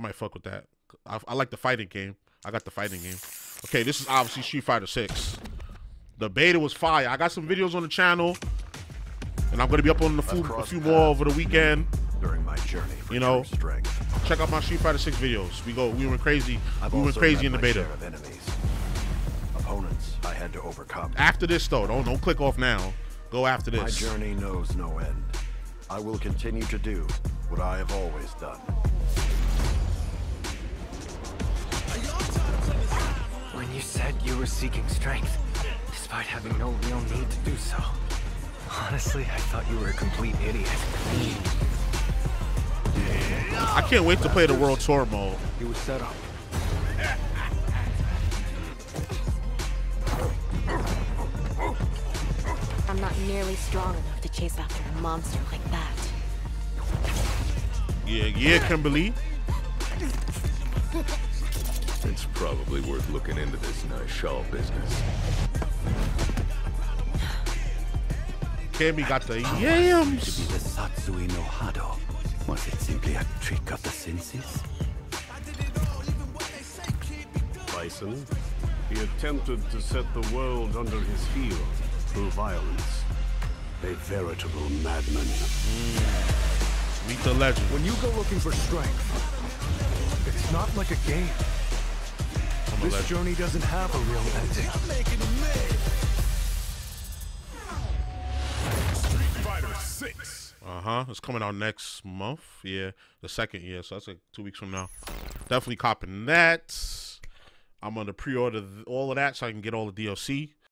I might fuck with that. I like the fighting game. I got the fighting game. Okay, this is obviously Street Fighter 6. The beta was fire. I got some videos on the channel, and I'm gonna be up on the a few more over the weekend. During my journey, for you know, strength. Check out my Street Fighter 6 videos. We went crazy. We went crazy in the beta. Of enemies. Opponents I had to overcome. After this though, don't click off now. Go after this. My journey knows no end. I will continue to do what I have always done. When you said you were seeking strength, despite having no real need to do so, honestly, I thought you were a complete idiot. I can't wait to play the World Tour mode. It was set up. I'm not nearly strong enough to chase after a monster like that. Yeah, yeah, Kimberly. It's probably worth looking into this nice shawl business. Kimmy got the yams. To be the Satsui no Hado. Was it simply a trick of the senses? Bison, he attempted to set the world under his heel through violence. A veritable madman. Meet the legend. When you go looking for strength, it's not like a game. This journey doesn't have a real ending. Street Fighter 6. It's coming out next month. Yeah, the second year. So that's like 2 weeks from now. Definitely copying that. I'm gonna pre-order all of that so I can get all the DLC.